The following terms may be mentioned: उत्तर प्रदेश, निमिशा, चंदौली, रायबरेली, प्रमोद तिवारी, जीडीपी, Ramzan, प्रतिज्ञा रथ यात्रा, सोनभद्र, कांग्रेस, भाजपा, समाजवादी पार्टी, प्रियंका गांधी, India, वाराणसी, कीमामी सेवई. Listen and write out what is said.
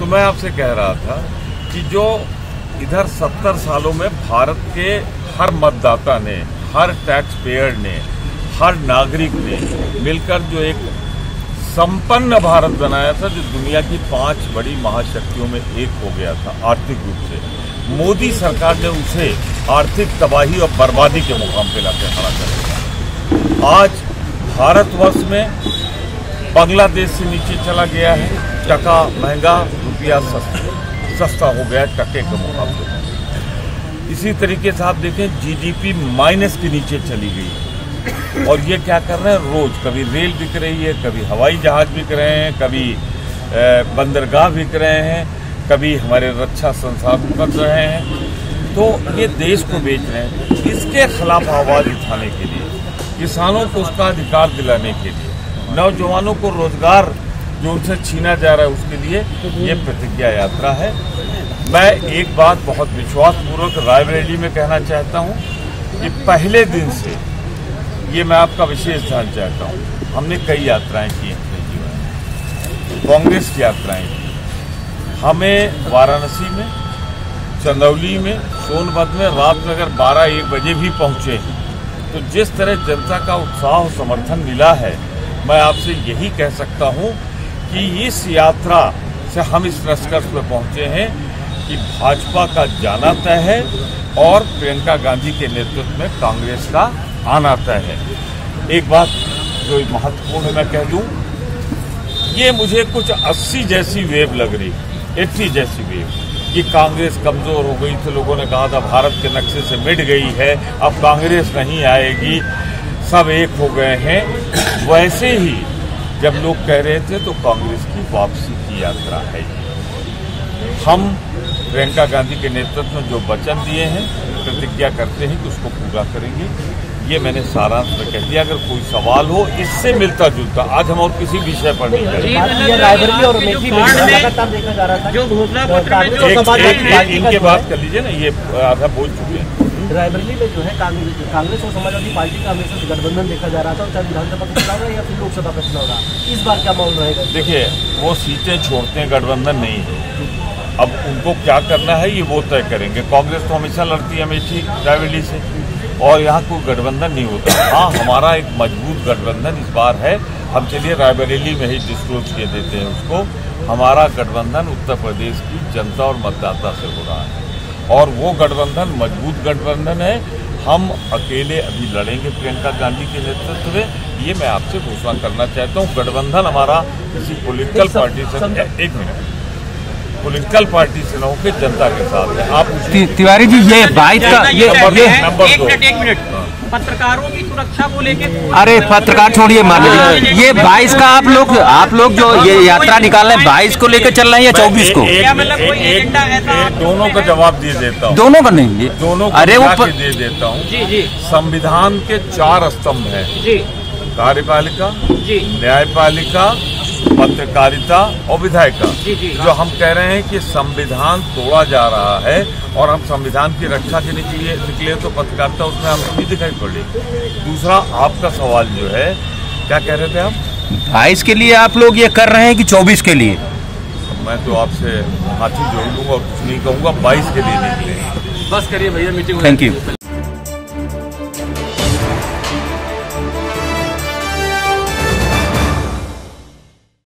तो मैं आपसे कह रहा था कि जो इधर 70 सालों में भारत के हर मतदाता ने, हर टैक्स पेयर ने, हर नागरिक ने मिलकर जो एक संपन्न भारत बनाया था, जो दुनिया की 5 बड़ी महाशक्तियों में एक हो गया था आर्थिक रूप से, मोदी सरकार ने उसे आर्थिक तबाही और बर्बादी के मुकाम पर लाकर खड़ा कर दिया। आज भारतवर्ष में बांग्लादेश से नीचे चला गया है, टका महंगा, रुपया सस्ता हो गया टके के मुकाबले में। इसी तरीके से आप देखें जीडीपी माइनस के नीचे चली गई और ये क्या कर रहे हैं, रोज कभी रेल बिक रही है, कभी हवाई जहाज बिक रहे हैं, कभी बंदरगाह बिक रहे हैं, कभी हमारे रक्षा संसाधन बिक रहे हैं। तो ये देश को बेच रहे हैं। इसके खिलाफ आवाज़ उठाने के लिए, किसानों को उसका अधिकार दिलाने के लिए, नौजवानों को रोजगार जो उनसे छीना जा रहा है उसके लिए ये प्रतिज्ञा यात्रा है। मैं एक बात बहुत विश्वासपूर्वक रायबरेली में कहना चाहता हूँ कि पहले दिन से ये मैं आपका विशेष ध्यान चाहता हूँ। हमने कई यात्राएं की अपने जीवन में, कांग्रेस की यात्राएं की। हमें वाराणसी में, चंदौली में, सोनभद्र में रात में अगर 12-1 बजे भी पहुँचे तो जिस तरह जनता का उत्साह और समर्थन मिला है, मैं आपसे यही कह सकता हूं कि इस यात्रा से हम इस निष्कर्ष पर पहुंचे हैं कि भाजपा का जाना तय है और प्रियंका गांधी के नेतृत्व में कांग्रेस का आना तय है। एक बात जो महत्वपूर्ण है मैं कह दूं, ये मुझे कुछ 80 जैसी वेव लग रही, 80 जैसी वेव कि कांग्रेस कमज़ोर हो गई थी। लोगों ने कहा था भारत के नक्शे से मिट गई है, अब कांग्रेस नहीं आएगी, सब एक हो गए हैं। वैसे ही जब लोग कह रहे थे तो कांग्रेस की वापसी की यात्रा है। हम प्रियंका गांधी के नेतृत्व में जो वचन दिए हैं, प्रतिज्ञा करते हैं कि उसको पूरा करेंगे। ये मैंने सारांश में कह दिया। अगर कोई सवाल हो इससे मिलता जुलता, आज हम और किसी विषय पर नहीं करेंगे। इनके बात कर लीजिए ना, ये आधा बोल चुके हैं। रायबरेली में जो है कांग्रेस और समाजवादी पार्टी का हमेशा गठबंधन देखा जा रहा था, चाहे विधानसभा का चुनाव रहा या फिर लोकसभा का चुनाव रहा, इस बार क्या माहौल रहेगा? देखिए, वो सीटें छोड़ते हैं, गठबंधन नहीं है। अब उनको क्या करना है ये वो तय करेंगे। कांग्रेस तो हमेशा लड़ती है अमेठी रायबरेली से और यहाँ कोई गठबंधन नहीं होता। हाँ, हमारा एक मजबूत गठबंधन इस बार है। हम चलिए रायबरेली में ही डिस्क्लोज किए देते हैं उसको। हमारा गठबंधन उत्तर प्रदेश की जनता और मतदाता से हो रहा है और वो गठबंधन मजबूत गठबंधन है। हम अकेले अभी लड़ेंगे प्रियंका गांधी के नेतृत्व में, ये मैं आपसे घोषणा करना चाहता हूँ। गठबंधन हमारा किसी पॉलिटिकल पार्टी से न होकर जनता के साथ है। आप तिवारी जी, ये बाइक का एक मिनट पत्रकारों की सुरक्षा को लेकर, अरे पत्रकार छोड़िए, मान लीजिए ये 22 का आप लोग जो ये यात्रा निकाल रहे हैं 22 को लेकर चल रहे हैं या 24 को? दोनों का जवाब दे देता हूँ, दोनों का नहीं, दोनों अरे वो दे देता हूँ। संविधान के 4 स्तंभ हैं, कार्यपालिका, न्यायपालिका, पत्रकारिता और विधायिका। जो हम कह रहे हैं कि संविधान तोड़ा जा रहा है और हम संविधान की रक्षा के निकले तो पत्रकारिता उसमें हमें भी दिखाई पड़ी। दूसरा आपका सवाल जो है, क्या कह रहे थे आप? 22 के लिए आप लोग ये कर रहे हैं कि 24 के लिए? मैं तो आपसे हाथी जोड़ लूंगा और कुछ नहीं कहूँगा। 22 के लिए निकले, बस करिए भैया मीटिंग। Thank you.